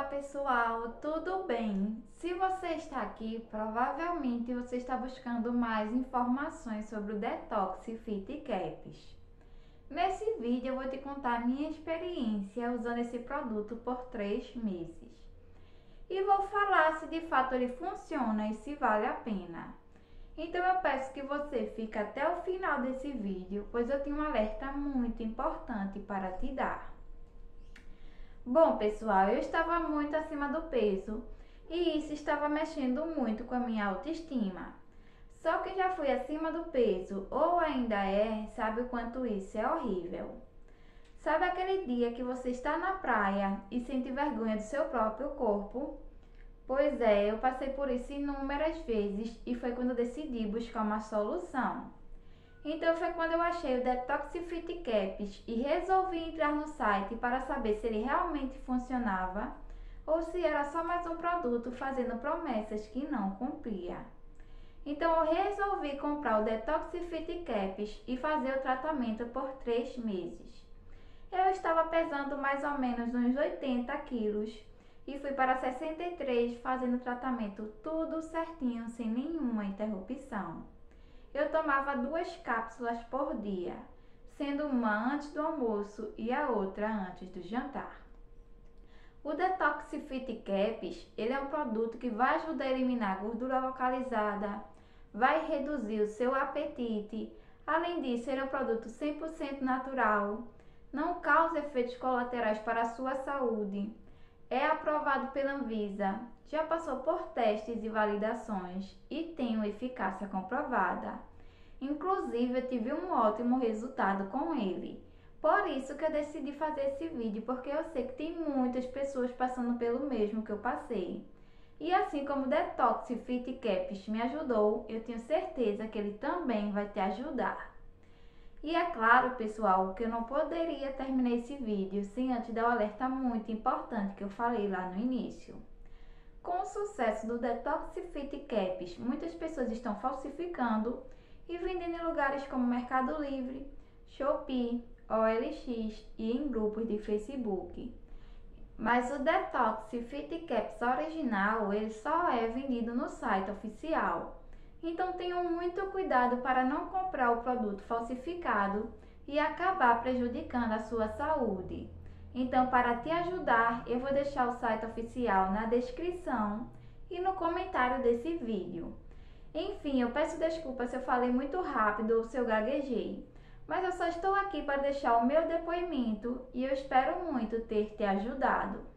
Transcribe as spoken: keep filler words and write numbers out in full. Olá pessoal, tudo bem? Se você está aqui, provavelmente você está buscando mais informações sobre o Detox Fit Caps. Nesse vídeo eu vou te contar minha experiência usando esse produto por três meses. E vou falar se de fato ele funciona e se vale a pena. Então eu peço que você fique até o final desse vídeo, pois eu tenho um alerta muito importante para te dar. Bom pessoal, eu estava muito acima do peso e isso estava mexendo muito com a minha autoestima. Só quem já foi acima do peso ou ainda é, sabe o quanto isso é horrível. Sabe aquele dia que você está na praia e sente vergonha do seu próprio corpo? Pois é, eu passei por isso inúmeras vezes e foi quando eu decidi buscar uma solução. Então foi quando eu achei o Detox Fit Caps e resolvi entrar no site para saber se ele realmente funcionava ou se era só mais um produto fazendo promessas que não cumpria. Então eu resolvi comprar o Detox Fit Caps e fazer o tratamento por três meses. Eu estava pesando mais ou menos uns oitenta quilos e fui para sessenta e três fazendo o tratamento tudo certinho, sem nenhuma interrupção. Eu tomava duas cápsulas por dia, sendo uma antes do almoço e a outra antes do jantar. O Detox Fit Caps, ele é um produto que vai ajudar a eliminar a gordura localizada, vai reduzir o seu apetite, além disso ele é um produto cem por cento natural, não causa efeitos colaterais para a sua saúde, é aprovado pela Anvisa, já passou por testes e validações e tem uma eficácia comprovada. Inclusive, eu tive um ótimo resultado com ele. Por isso que eu decidi fazer esse vídeo, porque eu sei que tem muitas pessoas passando pelo mesmo que eu passei. E assim como o Detox Fit Caps me ajudou, eu tenho certeza que ele também vai te ajudar. E é claro, pessoal, que eu não poderia terminar esse vídeo sem antes dar o alerta muito importante que eu falei lá no início. Com o sucesso do Detox Fit Caps, muitas pessoas estão falsificando e vendendo em lugares como Mercado Livre, Shopee, O L X e em grupos de Facebook. Mas o Detox Fit Caps original, ele só é vendido no site oficial. Então tenham muito cuidado para não comprar o produto falsificado e acabar prejudicando a sua saúde. Então, para te ajudar, eu vou deixar o site oficial na descrição e no comentário desse vídeo. Enfim, eu peço desculpas se eu falei muito rápido ou se eu gaguejei, mas eu só estou aqui para deixar o meu depoimento e eu espero muito ter te ajudado.